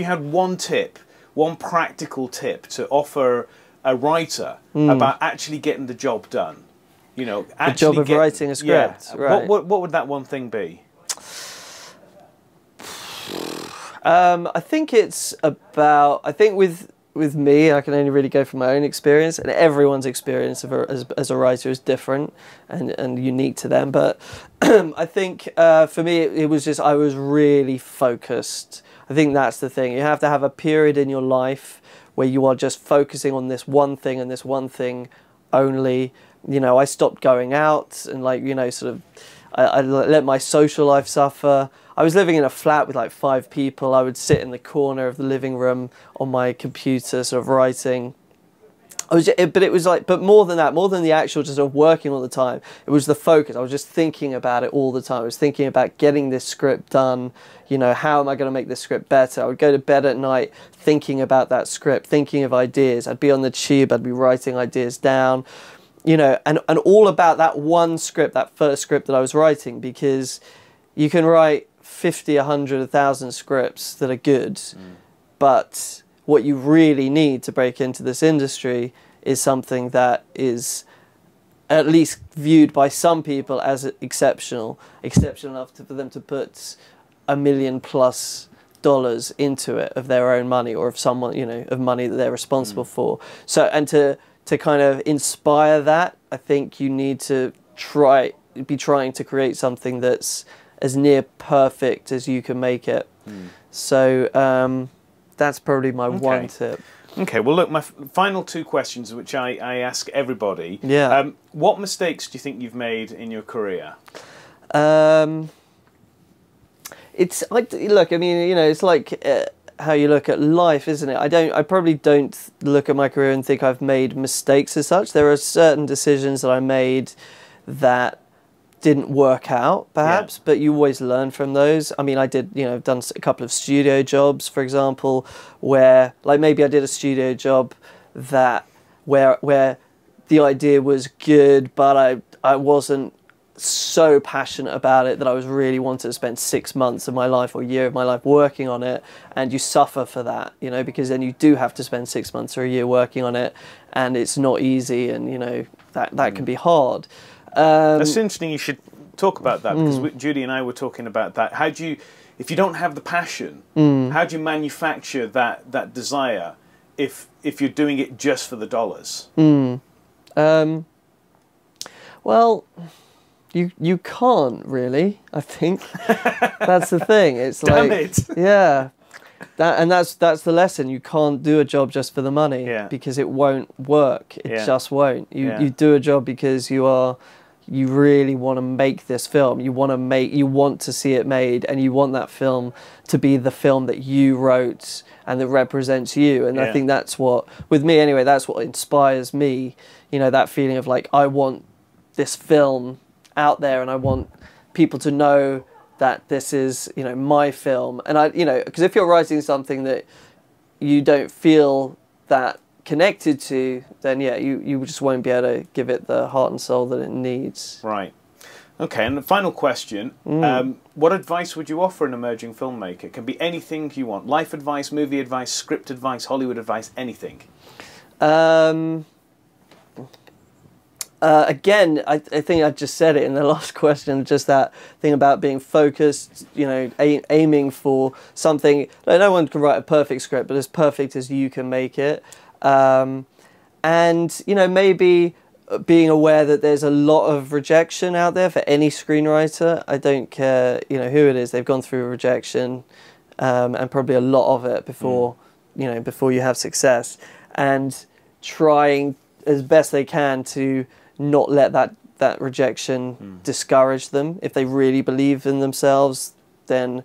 you had one tip, one practical tip to offer a writer about actually getting the job done, you know, the job of writing a script, right. What would that one thing be? I think it's about, with me, I can only really go from my own experience, and everyone's experience of as a writer is different and unique to them. But I think for me, it was just, I was really focused. I think that's the thing. You have to have a period in your life where you are just focusing on this one thing and this one thing only. You know, I stopped going out and, like, you know, sort of, I let my social life suffer. I was living in a flat with like 5 people. I would sit in the corner of the living room on my computer, sort of writing. I was, but it was like, but more than that, more than the actual just sort of working all the time, it was the focus. I was just thinking about it all the time. I was thinking about getting this script done. You know, how am I going to make this script better? I would go to bed at night thinking about that script, thinking of ideas. I'd be on the tube. I'd be writing ideas down. You know, and all about that one script, that first script that I was writing, because you can write 50, 100, 1,000 scripts that are good, but what you really need to break into this industry is something that is at least viewed by some people as exceptional, exceptional enough to, for them to put $1 million+ into it of their own money, or of someone, you know, of money that they're responsible for. So, and to kind of inspire that, I think you need to be trying to create something that's as near perfect as you can make it. So that's probably my one tip. Okay, well, look, my final two questions, which I ask everybody. Yeah. What mistakes do you think you've made in your career? Look, I mean, you know, it's like... how you look at life, isn't it? I probably don't look at my career and think I've made mistakes as such. There are certain decisions that I made that didn't work out, perhaps, but you always learn from those. I mean, I did, you know, I've done a couple of studio jobs, for example, where, like, maybe I did a studio job that where the idea was good, but I wasn't so passionate about it that I was really wanted to spend 6 months of my life or a year of my life working on it, and you suffer for that, you know, because then you do have to spend 6 months or a year working on it, and it's not easy, and, you know, that can be hard. That's interesting you should talk about that, because Judy and I were talking about that. How do you, if you don't have the passion, how do you manufacture that desire if you're doing it just for the dollars? Well, You can't really, I think. That's the thing. It's like, yeah, that's the lesson. You can't do a job just for the money, because it won't work. It just won't. You do a job because you really want to make this film. You want to see it made, and you want that film to be the film that you wrote and that represents you. And I think that's what, with me anyway, that's what inspires me. You know, that feeling of like, I want this film out there, and I want people to know that this is, you know, my film. And I, you know, because if you're writing something that you don't feel that connected to, then yeah, you just won't be able to give it the heart and soul that it needs. Right. Okay, and the final question, what advice would you offer an emerging filmmaker? It can be anything you want. Life advice, movie advice, script advice, Hollywood advice, anything. Again, I think I just said it in the last question, just that thing about being focused, you know, aiming for something. Like, no one can write a perfect script, but as perfect as you can make it. And, you know, maybe being aware that there's a lot of rejection out there for any screenwriter. I don't care, you know, who it is. They've gone through rejection, and probably a lot of it before, you know, before you have success. And trying as best they can to not let that rejection discourage them. If they really believe in themselves, then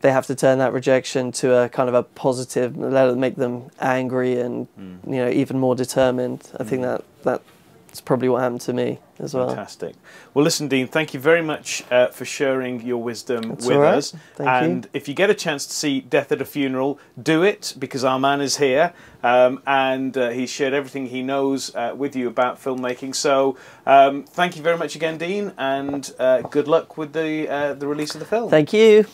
they have to turn that rejection to a kind of a positive, let it make them angry and you know, even more determined. I think that's probably what happened to me as well. Fantastic. Well, listen, Dean, thank you very much for sharing your wisdom with us. Thank you. If you get a chance to see Death at a Funeral, do it, because our man is here, and he's shared everything he knows with you about filmmaking. So thank you very much again, Dean, and good luck with the release of the film. Thank you.